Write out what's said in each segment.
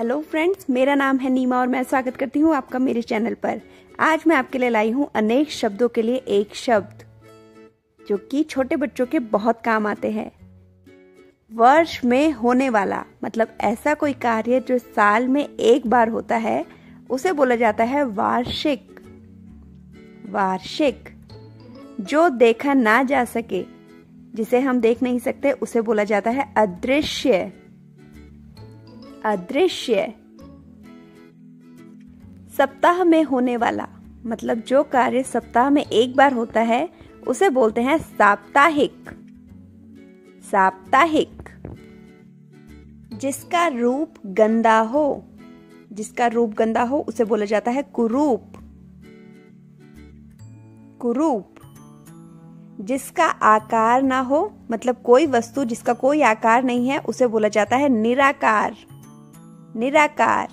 Hello friends, मेरा नाम है नीमा और मैं स्वागत करती हूँ आपका मेरे चैनल पर। आज मैं आपके लिए लाई हूँ अनेक शब्दों के लिए एक शब्द, जो कि छोटे बच्चों के बहुत काम आते हैं। वर्ष में होने वाला मतलब ऐसा कोई कार्य जो साल में एक बार होता है उसे बोला जाता है वार्षिक। वार्षिक जो देखा ना जा सके, जिसे हम देख नहीं सकते, उसे बोला जाता है अदृश्य। अदृश्य सप्ताह में होने वाला मतलब जो कार्य सप्ताह में एक बार होता है उसे बोलते हैं साप्ताहिक। साप्ताहिक जिसका रूप गंदा हो, जिसका रूप गंदा हो उसे बोला जाता है कुरूप। कुरूप जिसका आकार ना हो मतलब कोई वस्तु जिसका कोई आकार नहीं है उसे बोला जाता है निराकार। निराकार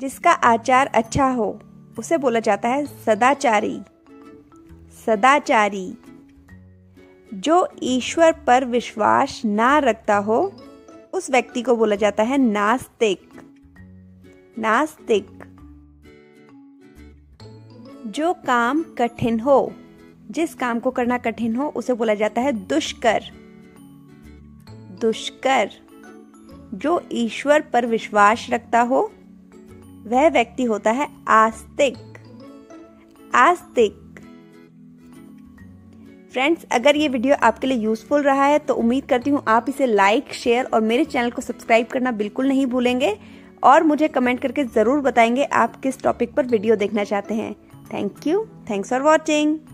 जिसका आचार अच्छा हो उसे बोला जाता है सदाचारी। सदाचारी जो ईश्वर पर विश्वास ना रखता हो उस व्यक्ति को बोला जाता है नास्तिक। नास्तिक जो काम कठिन हो, जिस काम को करना कठिन हो उसे बोला जाता है दुष्कर। दुष्कर जो ईश्वर पर विश्वास रखता हो वह व्यक्ति होता है आस्तिक। आस्तिक फ्रेंड्स, अगर ये वीडियो आपके लिए यूजफुल रहा है तो उम्मीद करती हूँ आप इसे लाइक, शेयर और मेरे चैनल को सब्सक्राइब करना बिल्कुल नहीं भूलेंगे और मुझे कमेंट करके जरूर बताएंगे आप किस टॉपिक पर वीडियो देखना चाहते हैं। Thank you, thanks for watching.